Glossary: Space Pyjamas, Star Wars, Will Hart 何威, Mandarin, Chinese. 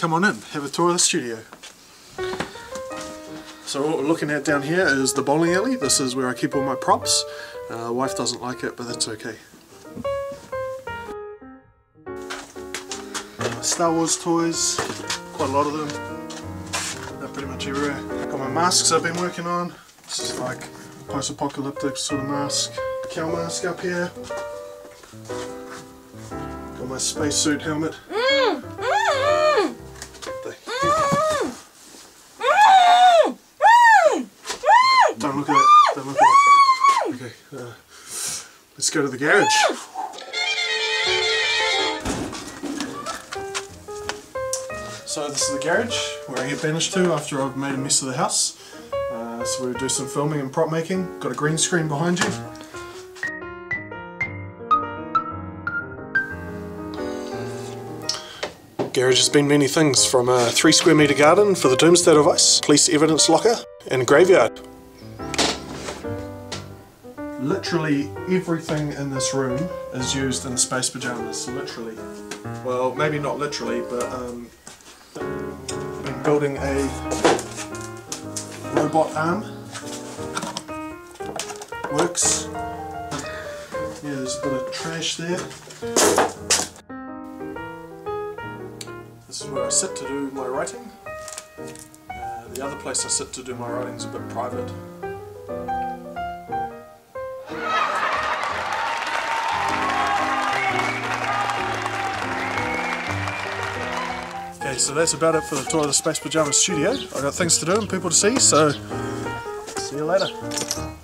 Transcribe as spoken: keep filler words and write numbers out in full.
come on in, have a tour of the studio. So what we're looking at down here is the bowling alley. This is where I keep all my props. Uh, wife doesn't like it, but that's okay. Star Wars toys, quite a lot of them. They're pretty much everywhere. Got my masks I've been working on. This is like post-apocalyptic sort of mask. Cow mask up here. Got my spacesuit helmet. Mm, mm, mm. Mm, mm, mm. Don't look at it. Don't look at it. Okay, uh, let's go to the garage. So this is the garage where I get banished to after I've made a mess of the house. Uh, so we do some filming and prop making. Got a green screen behind you. Garage has been many things, from a three square metre garden for the Doomsday device, police evidence locker and graveyard. Literally everything in this room is used in the Space Pyjamas, literally. Well, maybe not literally, but um, I've been building a robot arm. Works. Yeah, there's a bit of trash there. This is where I sit to do my writing. Uh, the other place I sit to do my writing is a bit private. So that's about it for the tour of the Space Pyjamas studio. I've got things to do and people to see, so see you later.